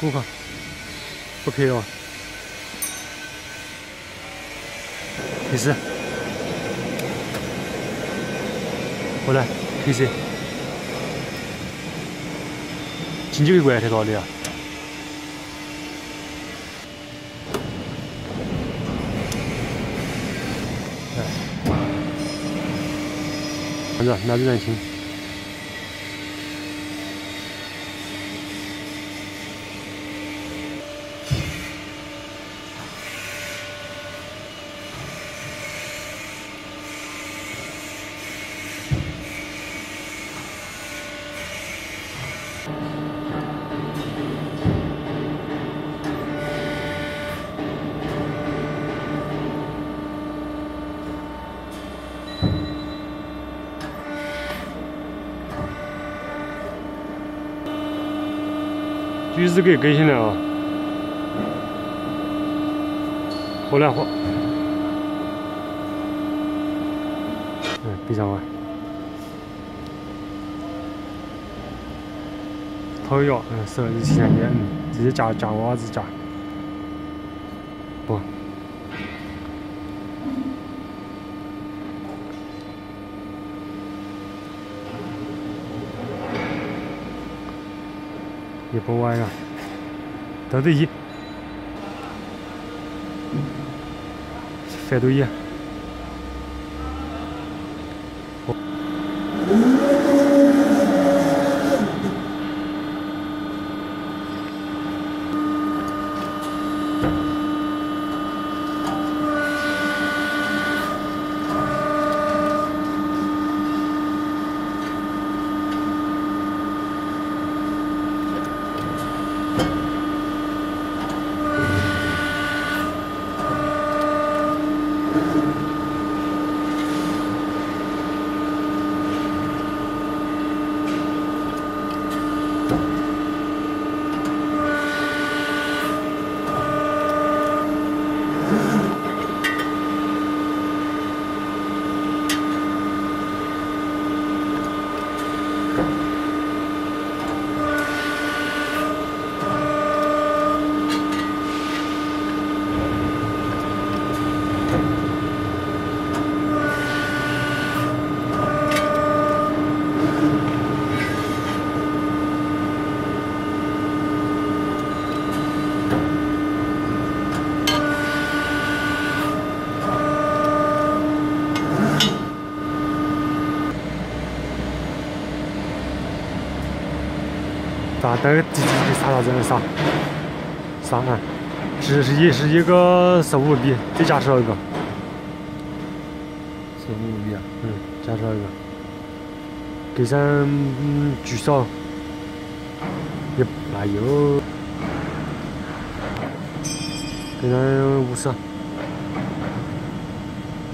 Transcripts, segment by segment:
过吧，不可以哦。没事，好了，开始。进去个关太高了呀。 拿着软琴，橘子给更新了啊！好了，好，闭上吧。掏药，手是前面，直接夹娃子夹。不，也不歪啊，倒对一，反对一，打那个滴啥真的啥啊？十一个15B，再加上一个，15B啊，加上一个，给上举上，也哪有？给上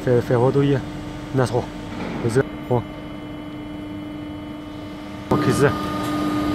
50，反好多页，那错，不是好，好开始。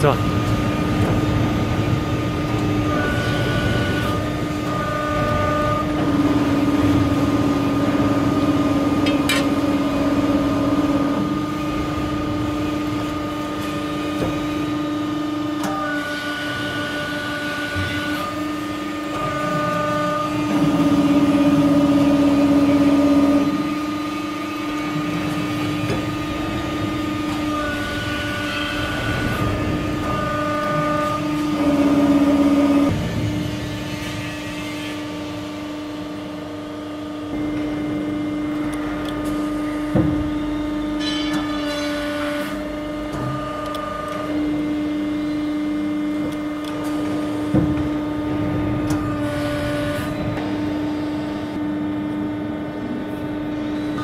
走。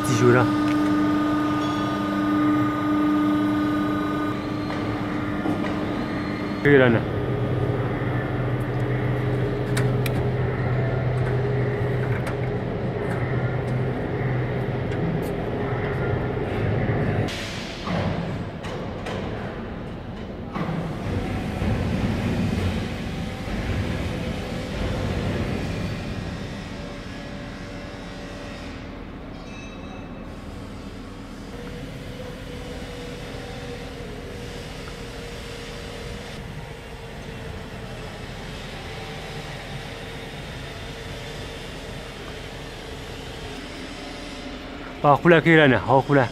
继续绕， 여기라면好回来可以了呢，好回来。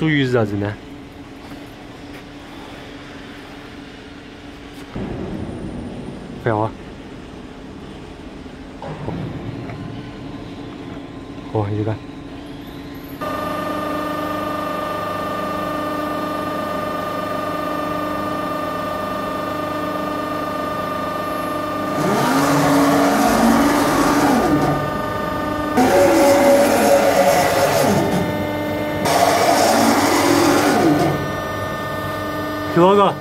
鲈鱼是啥子呢？不要啊！好，一个。 들어가.